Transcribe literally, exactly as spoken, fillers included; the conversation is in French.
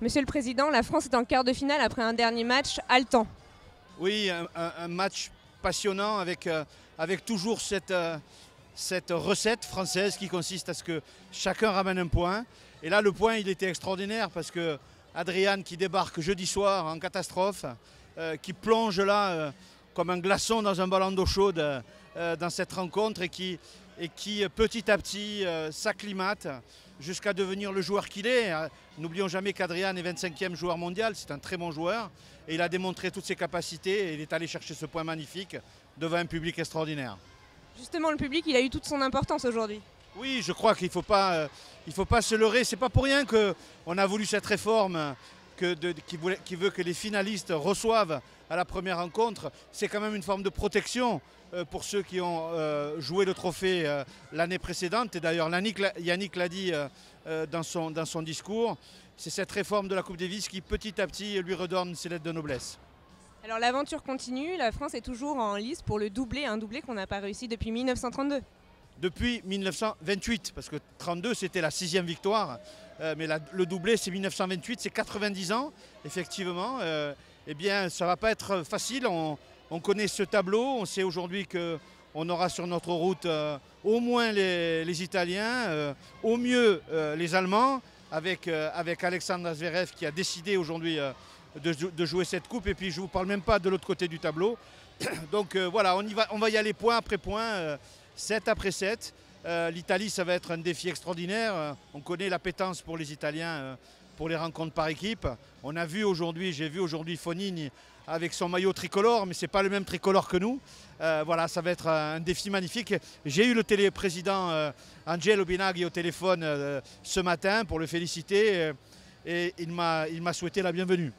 Monsieur le Président, la France est en quart de finale après un dernier match haletant. Oui, un, un match passionnant avec, euh, avec toujours cette, euh, cette recette française qui consiste à ce que chacun ramène un point. Et là, le point, il était extraordinaire parce que Adrian qui débarque jeudi soir en catastrophe, euh, qui plonge là euh, comme un glaçon dans un ballon d'eau chaude euh, dans cette rencontre et qui, et qui petit à petit euh, s'acclimate jusqu'à devenir le joueur qu'il est. N'oublions jamais qu'Adrian est vingt-cinquième joueur mondial, c'est un très bon joueur et il a démontré toutes ses capacités et il est allé chercher ce point magnifique devant un public extraordinaire. Justement, le public, il a eu toute son importance aujourd'hui. Oui, je crois qu'il ne faut pas, euh, il faut pas se leurrer. Ce n'est pas pour rien qu'on a voulu cette réforme que de, qui, voulait, qui veut que les finalistes reçoivent à la première rencontre. C'est quand même une forme de protection euh, pour ceux qui ont euh, joué le trophée euh, l'année précédente. Et d'ailleurs, Yannick l'a dit euh, euh, dans, son, dans son discours. C'est cette réforme de la Coupe Davis qui, petit à petit, lui redonne ses lettres de noblesse. Alors l'aventure continue. La France est toujours en lice pour le doublé, un doublé qu'on n'a pas réussi depuis mille neuf cent trente-deux. Depuis mille neuf cent vingt-huit, parce que trente-deux c'était la sixième victoire, euh, mais la, le doublé c'est mille neuf cent vingt-huit, c'est quatre-vingt-dix ans, effectivement. Euh, eh bien ça ne va pas être facile, on, on connaît ce tableau, on sait aujourd'hui qu'on aura sur notre route euh, au moins les, les Italiens, euh, au mieux euh, les Allemands, avec, euh, avec Alexandre Zverev qui a décidé aujourd'hui euh, de, de jouer cette coupe, et puis je ne vous parle même pas de l'autre côté du tableau. Donc euh, voilà, on, y va, on va y aller point après point. Euh, sept après sept, euh, l'Italie, ça va être un défi extraordinaire. Euh, on connaît l'appétence pour les Italiens, euh, pour les rencontres par équipe. On a vu aujourd'hui, j'ai vu aujourd'hui Fonigny avec son maillot tricolore, mais ce n'est pas le même tricolore que nous. Euh, voilà, ça va être un défi magnifique. J'ai eu le télé-président euh, Angelo Binaghi au téléphone euh, ce matin pour le féliciter euh, et il m'a souhaité la bienvenue.